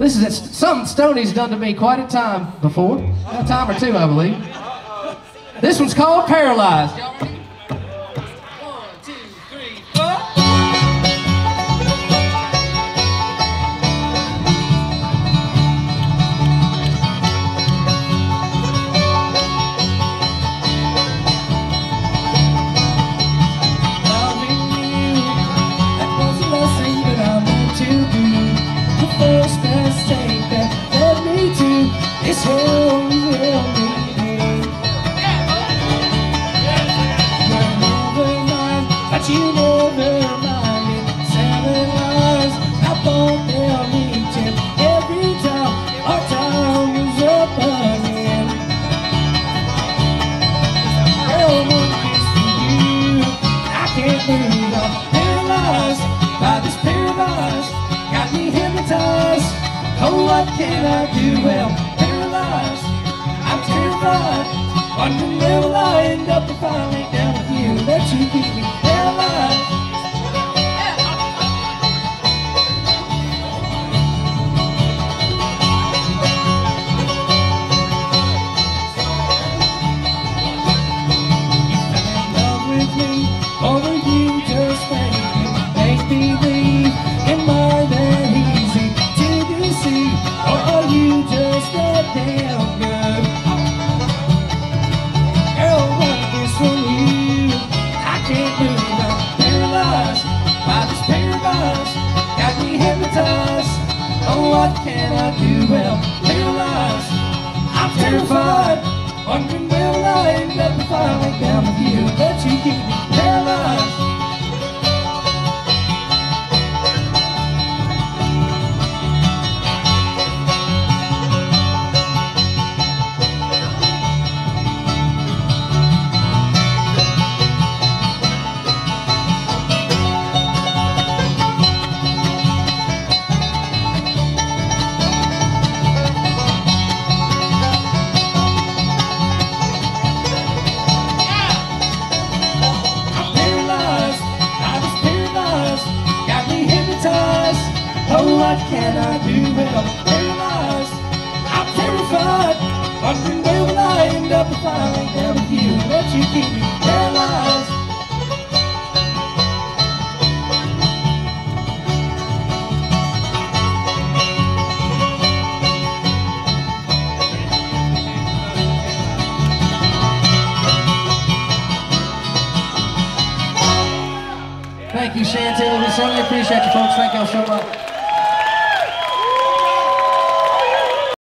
This is something Stoney's done to me quite a time before. A time or two, I believe. This one's called Paralyzed. Y'all ready? 1, 2, 3, 4. Loving you, that was the last thing that I meant to do. The first mistake that led me to this whole world. You never mind it. 7 hours, I won't tell me to. Every time, our time is up again. Oh, one kiss for you, I can't move. I'm paralyzed by this paralyze. Got me hypnotized. Oh, what can I do? Well, paralyzed, I'm terrified. Wondering where will I end up if I lay down with you? Let you keep me paralyzed. You fell in love with me, over you just waiting. Make believe, am I that easy to deceive? Or are you just a damn good girl? What is from you? I can't do. By this paralyzed, got me hypnotized. Oh, what can I do? Well, paralyzed, I'm terrified. Wondering where will I end up if I lay down with you? But you keep me paralyzed. What can I do when I'm paralyzed? I'm terrified. Wondering where will I end up if I lay down with you? Let you keep me paralyzed. Thank you, Chantilly. We certainly appreciate you folks. Thank y'all so much.